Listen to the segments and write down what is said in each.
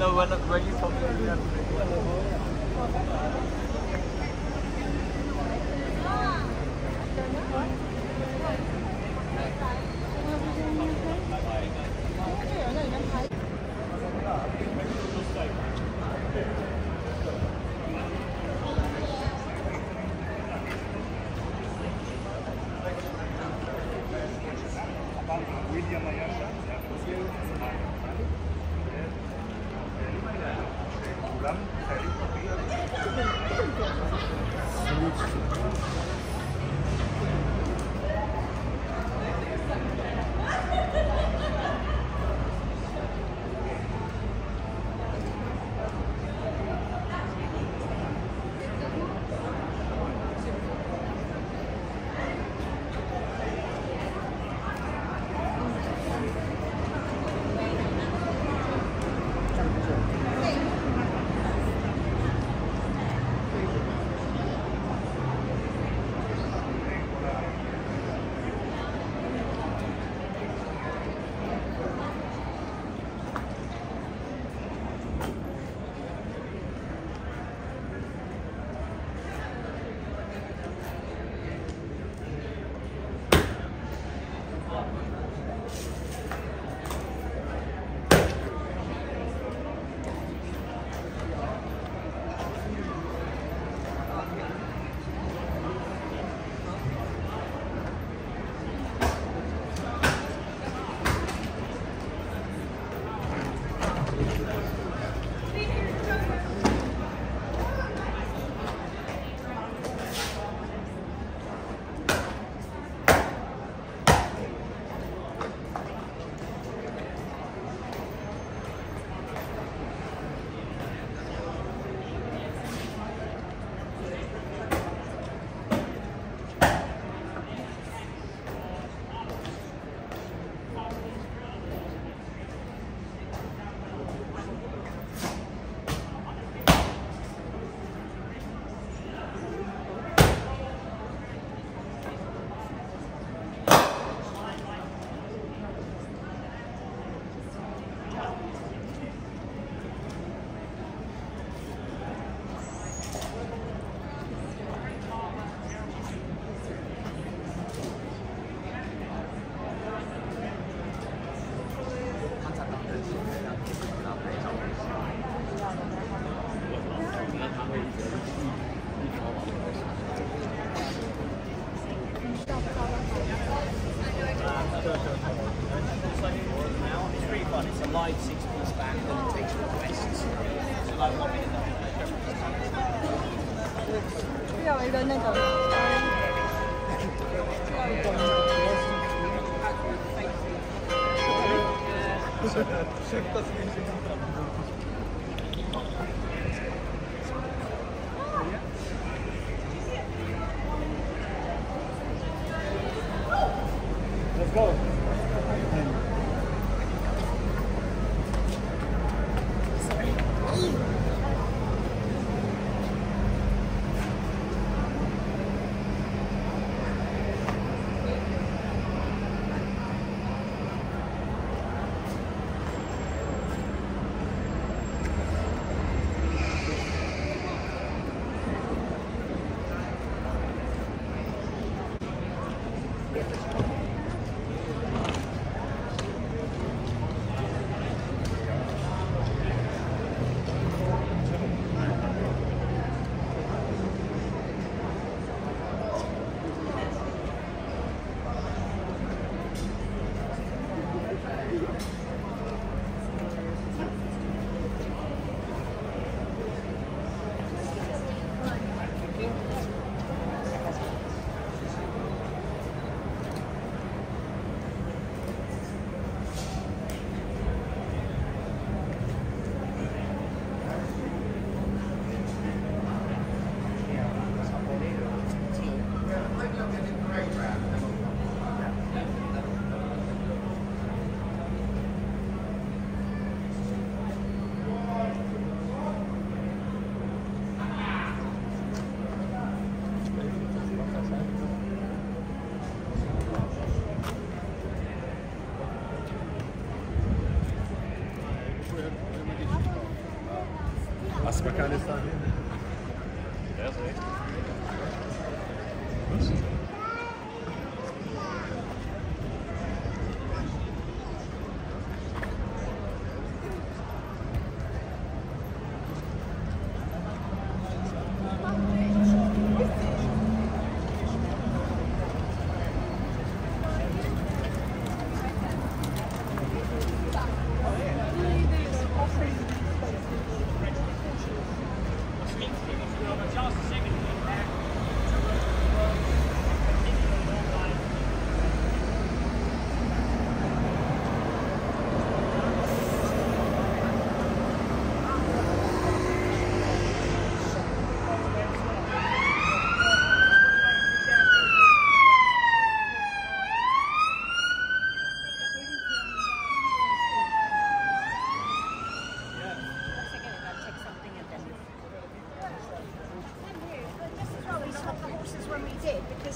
No, we're not ready for me. Let's go. nessa vida.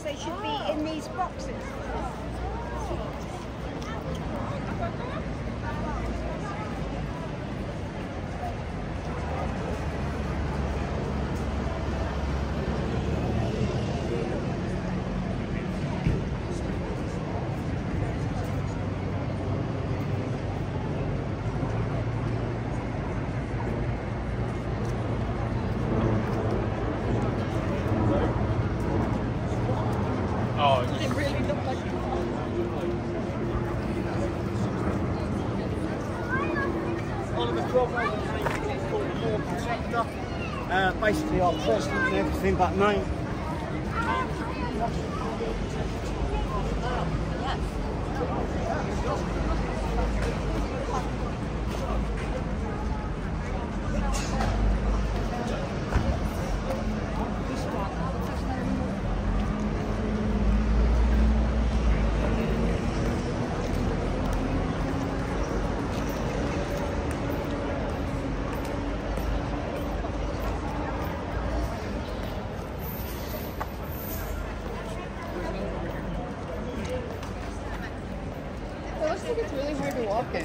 They should be in these boxes. Basically our president and everything but name. It's really hard to walk in.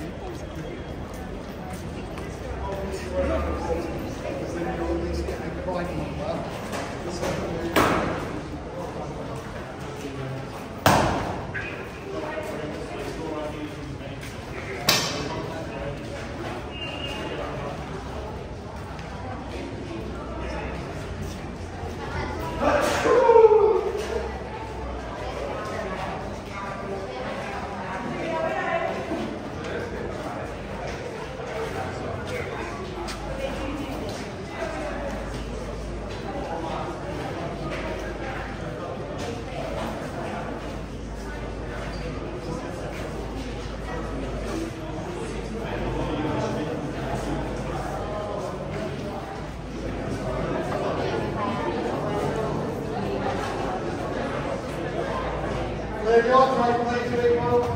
If you all try to play today, well,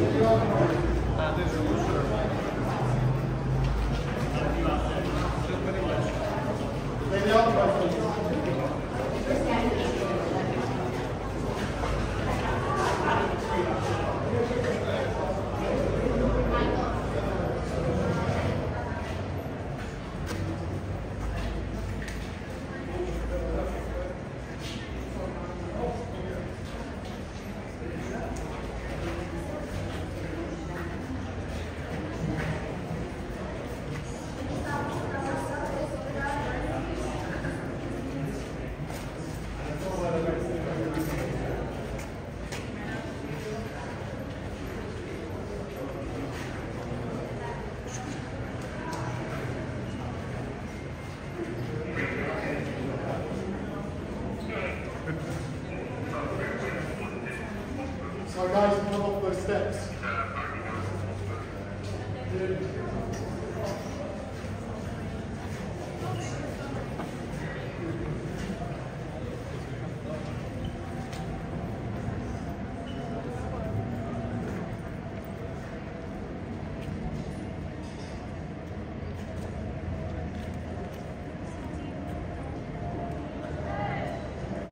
if you all try to play today, so guys, come up those steps.